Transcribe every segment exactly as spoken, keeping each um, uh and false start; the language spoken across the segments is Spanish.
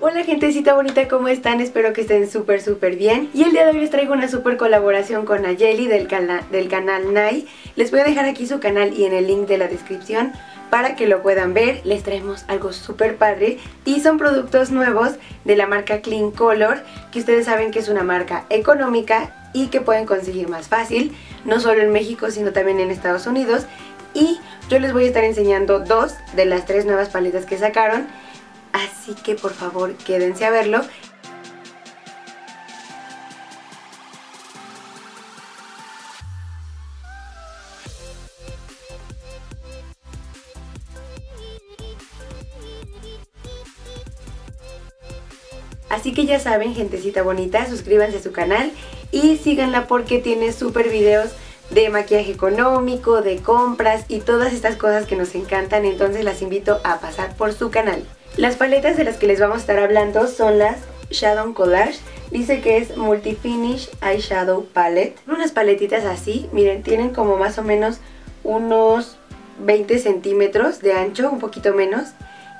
Hola gentecita bonita, ¿cómo están? Espero que estén súper súper bien. Y el día de hoy les traigo una súper colaboración con Nayeli del, cana del canal Nay. Les voy a dejar aquí su canal y en el link de la descripción para que lo puedan ver. Les traemos algo súper padre y son productos nuevos de la marca Clean Color, que ustedes saben que es una marca económica y que pueden conseguir más fácil, no solo en México sino también en Estados Unidos. Y yo les voy a estar enseñando dos de las tres nuevas paletas que sacaron. Así que por favor quédense a verlo. Así que ya saben, gentecita bonita, suscríbanse a su canal y síganla porque tiene súper videos de maquillaje económico, de compras y todas estas cosas que nos encantan. Entonces las invito a pasar por su canal. Las paletas de las que les vamos a estar hablando son las Shadow Collage, dice que es Multi Finish Eyeshadow Palette. Unas paletitas así, miren, tienen como más o menos unos veinte centímetros de ancho, un poquito menos,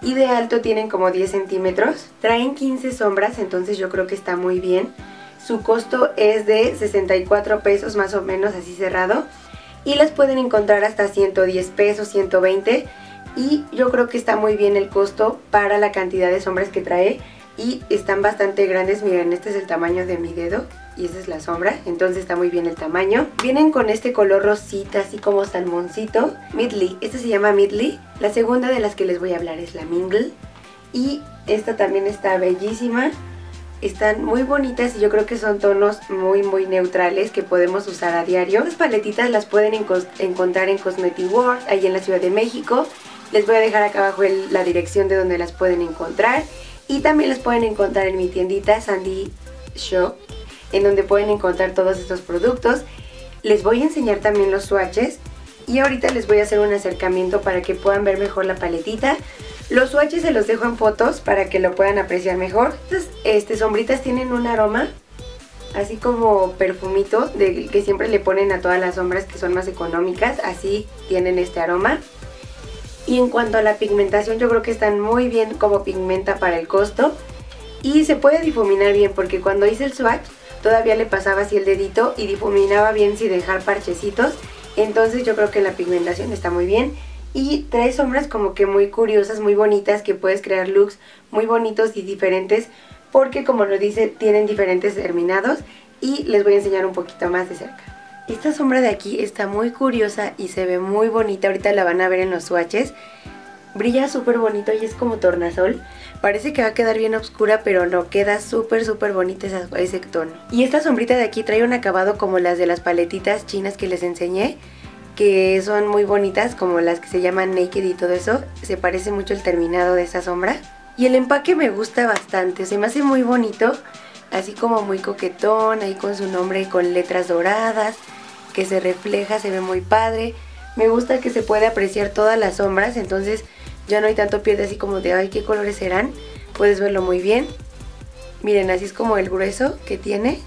y de alto tienen como diez centímetros. Traen quince sombras, entonces yo creo que está muy bien. Su costo es de sesenta y cuatro pesos más o menos, así cerrado, y las pueden encontrar hasta ciento diez pesos, ciento veinte. Y yo creo que está muy bien el costo para la cantidad de sombras que trae. Y están bastante grandes, miren, este es el tamaño de mi dedo y esta es la sombra, entonces está muy bien el tamaño. Vienen con este color rosita, así como salmoncito. Midley, esta se llama Midley. La segunda de las que les voy a hablar es la Mingle. Y esta también está bellísima. Están muy bonitas y yo creo que son tonos muy muy neutrales que podemos usar a diario. Estas paletitas las pueden encontrar en Cosmetic World, ahí en la Ciudad de México. Les voy a dejar acá abajo el, la dirección de donde las pueden encontrar. Y también las pueden encontrar en mi tiendita Sandy Shop, en donde pueden encontrar todos estos productos. Les voy a enseñar también los swatches. Y ahorita les voy a hacer un acercamiento para que puedan ver mejor la paletita. Los swatches se los dejo en fotos para que lo puedan apreciar mejor. Estas este, sombritas tienen un aroma así como perfumito, de, que siempre le ponen a todas las sombras que son más económicas. Así tienen este aroma. Y en cuanto a la pigmentación, yo creo que están muy bien como pigmenta para el costo. Y se puede difuminar bien porque cuando hice el swatch todavía le pasaba así el dedito y difuminaba bien sin dejar parchecitos. Entonces yo creo que la pigmentación está muy bien. Y trae sombras como que muy curiosas, muy bonitas, que puedes crear looks muy bonitos y diferentes. Porque como lo dice, tienen diferentes terminados y les voy a enseñar un poquito más de cerca. Esta sombra de aquí está muy curiosa y se ve muy bonita, ahorita la van a ver en los swatches. Brilla súper bonito y es como tornasol. Parece que va a quedar bien oscura, pero no, queda súper súper bonita ese, ese tono. Y esta sombrita de aquí trae un acabado como las de las paletitas chinas que les enseñé, que son muy bonitas, como las que se llaman Naked y todo eso. Se parece mucho el terminado de esta sombra. Y el empaque me gusta bastante, se me hace muy bonito, así como muy coquetón, ahí con su nombre y con letras doradas que se refleja, se ve muy padre. Me gusta que se puede apreciar todas las sombras, entonces ya no hay tanto pierde así como de, ay, ¿qué colores serán? Puedes verlo muy bien. Miren, así es como el grueso que tiene.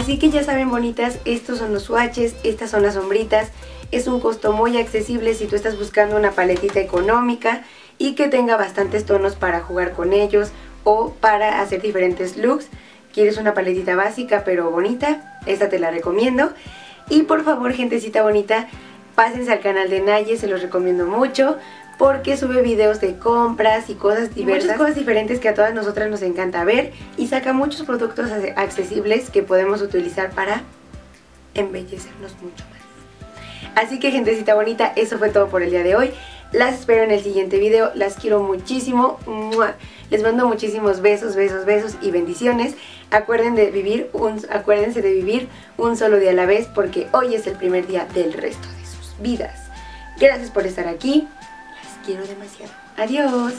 Así que ya saben, bonitas, estos son los swatches, estas son las sombritas. Es un costo muy accesible si tú estás buscando una paletita económica y que tenga bastantes tonos para jugar con ellos o para hacer diferentes looks. Quieres una paletita básica pero bonita, esta te la recomiendo. Y por favor, gentecita bonita, pásense al canal de Naye, se los recomiendo mucho, porque sube videos de compras y cosas diversas, y muchas cosas diferentes que a todas nosotras nos encanta ver, y saca muchos productos accesibles que podemos utilizar para embellecernos mucho más. Así que, gentecita bonita, eso fue todo por el día de hoy. Las espero en el siguiente video, las quiero muchísimo. ¡Mua! Les mando muchísimos besos, besos, besos y bendiciones. Acuérden de vivir un, acuérdense de vivir un solo día a la vez, porque hoy es el primer día del resto de sus vidas. Gracias por estar aquí, las quiero demasiado. Adiós.